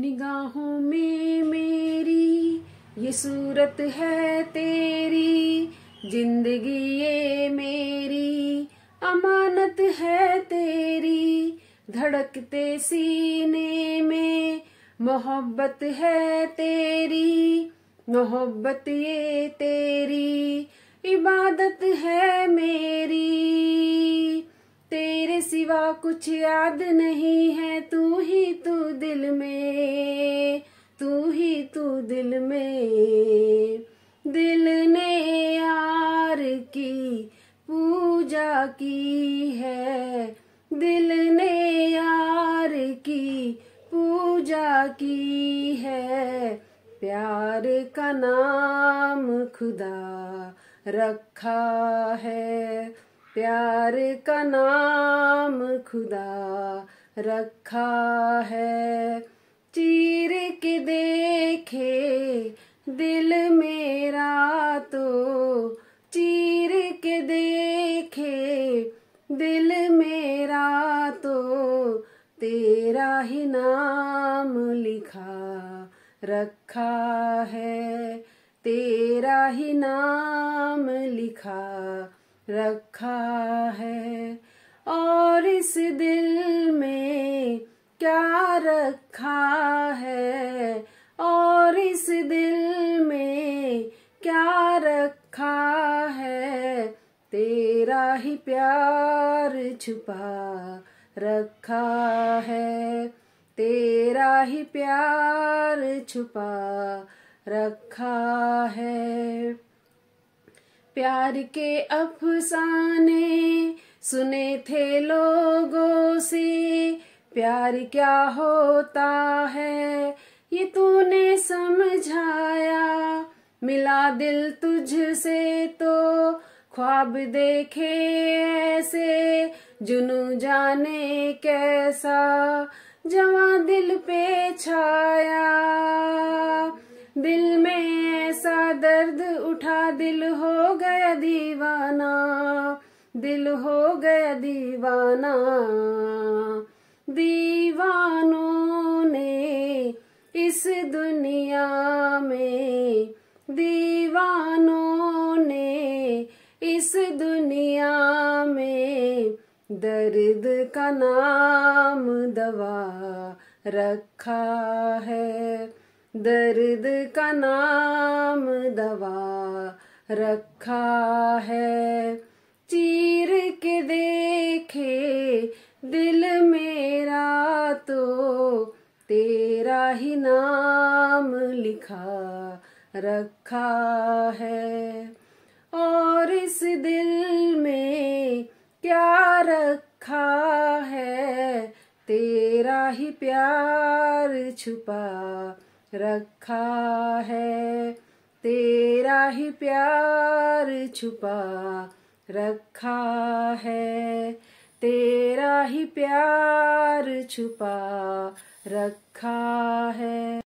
निगाहों में मेरी ये सूरत है तेरी, जिंदगी ये मेरी अमानत है तेरी, धड़कते सीने में मोहब्बत है तेरी, मोहब्बत ये तेरी इबादत है मेरी। तेरे सिवा कुछ याद नहीं है, तू ही तू दिल में, तू ही तू दिल में। दिल ने यार की पूजा की है, दिल ने यार की पूजा की है, प्यार का नाम खुदा रखा है, प्यार का नाम खुदा रखा है। चीर के देखे दिल मेरा तो, चीर के देखे दिल मेरा तो, तेरा ही नाम लिखा रखा है, तेरा ही नाम लिखा रखा है। और इस दिल में क्या रखा है, और इस दिल में क्या रखा है, तेरा ही प्यार छुपा रखा है, तेरा ही प्यार छुपा रखा है। प्यार के अफसाने सुने थे लोगों से, प्यार क्या होता है ये तूने समझाया, मिला दिल तुझसे तो ख्वाब देखे ऐसे, जुनून जाने कैसा जवां दिल पे छाया। दिल में ऐसा दर्द उठा, दिल हो गया दीवाना, दिल हो गया दीवाना। दीवानों ने इस दुनिया में, दीवानों ने इस दुनिया में, दर्द का नाम दवा रखा है, दर्द का नाम दवा रखा है। चीर के देखे दिल मेरा तो, तेरा ही नाम लिखा रखा है। और इस दिल में क्या रखा है, तेरा ही प्यार छुपा रखा है, तेरा ही प्यार छुपा रखा है, तेरा ही प्यार छुपा रखा है।